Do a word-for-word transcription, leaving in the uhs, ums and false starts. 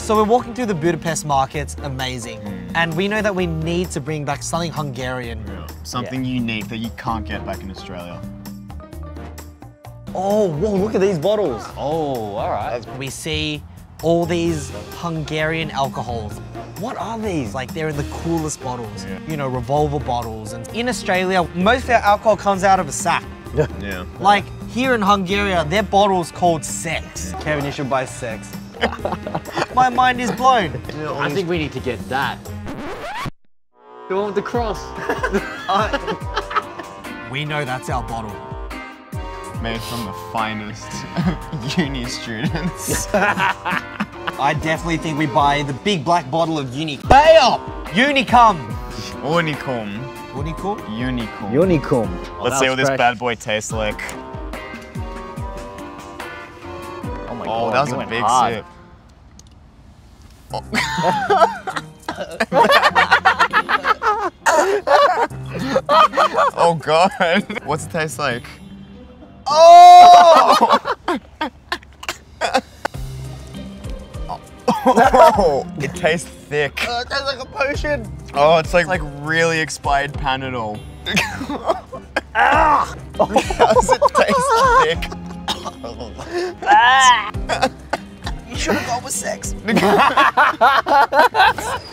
So we're walking through the Budapest markets, amazing. Mm. And we know that we need to bring back something Hungarian. Yeah. Something yeah. unique that you can't get back in Australia. Oh, whoa, look at these bottles. Oh, all right. We see all these Hungarian alcohols. What are these? Like, they're in the coolest bottles. Yeah. You know, revolver bottles. And in Australia, most of our alcohol comes out of a sack. Yeah. yeah. Like, here in Hungary, their bottle's called sex. Yeah. Kevin, you should buy sex. My mind is blown. I think we need to get that. The one with the cross. uh, we know that's our bottle. Made from the finest uni students. I definitely think we buy the big black bottle of uni. Bail! Unicum! Unicum. Unicum? Unicum. Unicum. Oh, let's see what fresh. This bad boy tastes like. Oh my God, oh, that was a big hard. Sip. Oh. Oh God. What's it taste like? Oh! Oh. It tastes thick. Oh, it tastes like a potion. Oh, it's like, it's like really expired Panadol. How does it taste thick? You should have gone with sex.